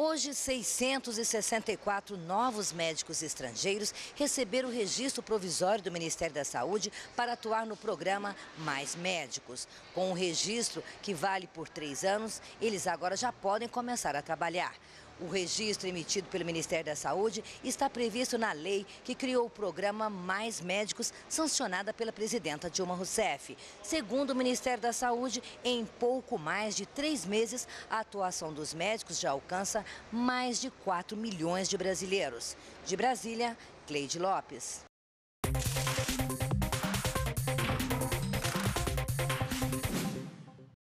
Hoje, 664 novos médicos estrangeiros receberam o registro provisório do Ministério da Saúde para atuar no programa Mais Médicos. Com o registro, que vale por 3 anos, eles agora já podem começar a trabalhar. O registro emitido pelo Ministério da Saúde está previsto na lei que criou o programa Mais Médicos, sancionada pela presidenta Dilma Rousseff. Segundo o Ministério da Saúde, em pouco mais de 3 meses, a atuação dos médicos já alcança mais de 4 milhões de brasileiros. De Brasília, Cleide Lopes.